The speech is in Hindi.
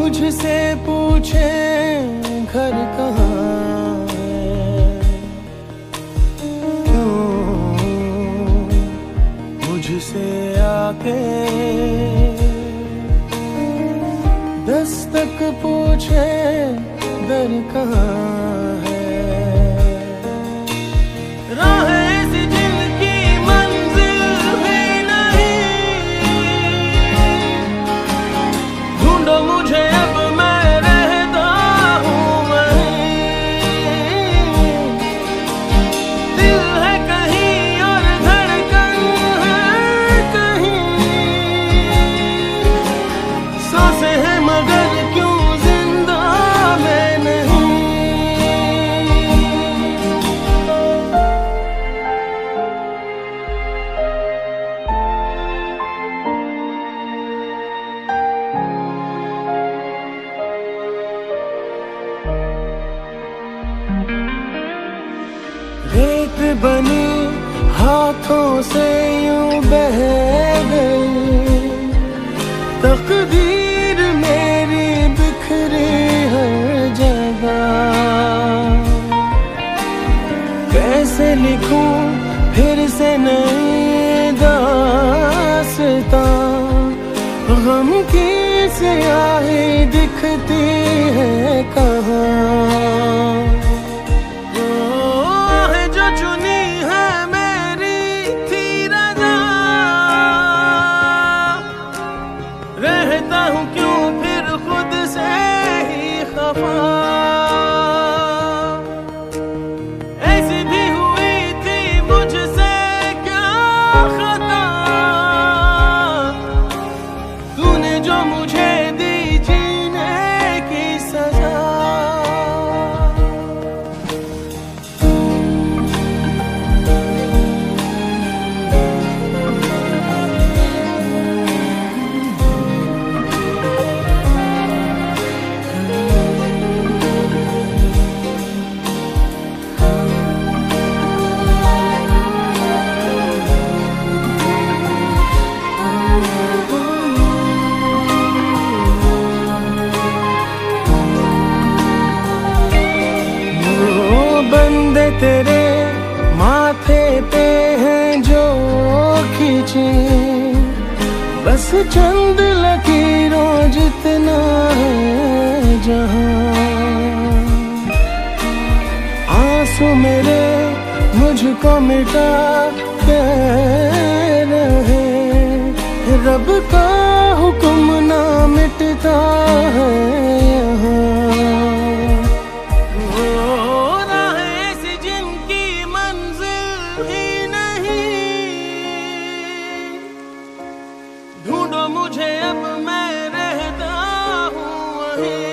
मुझसे पूछे घर कहाँ है, क्यों मुझसे आके दस्तक पूछे दर कहाँ है। राह बनी हाथों से यूं बह गई, तकदीर मेरी बिखरी हर जगह, कैसे लिखूं फिर से नई दास्तां, गम की स्याही दिखती है कहाँ। बंदे तेरे माथे पे हैं जो खींचे, बस चंद लकीरों जितना है जहां, आंसू मेरे मुझको मिटा के रहे, रब का हुक्म ना मिटता है यहाँ। मुझे अब मैं रहता हूँ वहीं।